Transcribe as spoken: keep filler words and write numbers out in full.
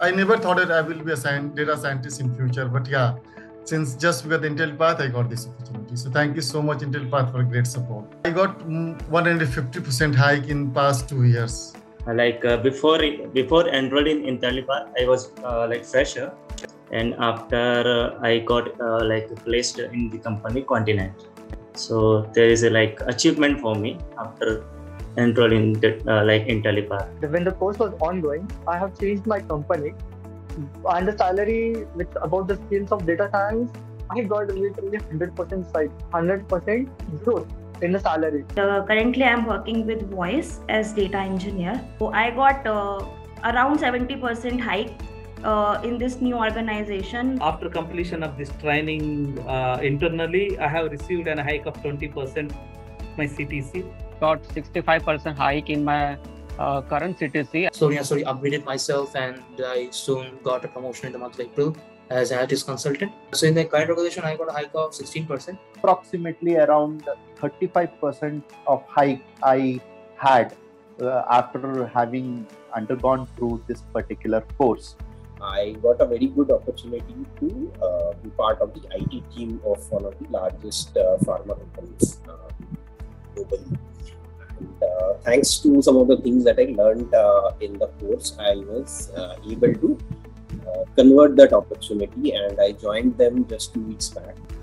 I never thought that I will be a science, data scientist in future, but yeah, since just with Intellipaat, I got this opportunity. So thank you so much, Intellipaat, for great support. I got one hundred fifty percent hike in past two years. Like uh, before, before enrolling in Intellipaat, I was uh, like fresher, and after uh, I got uh, like placed in the company Continental. So there is a like achievement for me after enrolling in uh, like Intellipaat. When the course was ongoing, I have changed my company, and the salary with about the skills of data science, I got literally one hundred percent side, one hundred percent growth in the salary. Uh, currently, I am working with Voice as data engineer. So I got uh, around seventy percent hike uh, in this new organization. After completion of this training uh, internally, I have received a hike of twenty percent my C T C. Got sixty-five percent hike in my uh, current C T C. So yeah, sorry, upgraded myself, and I soon got a promotion in the month of April as an I T consultant. So in the current organization, I got a hike of sixteen percent. Approximately around thirty-five percent of hike I had uh, after having undergone through this particular course. I got a very good opportunity to uh, be part of the I T team of one of the largest uh, pharma companies uh, globally. And, uh, thanks to some of the things that I learned uh, in the course, I was uh, able to Uh, convert that opportunity, and I joined them just two weeks back.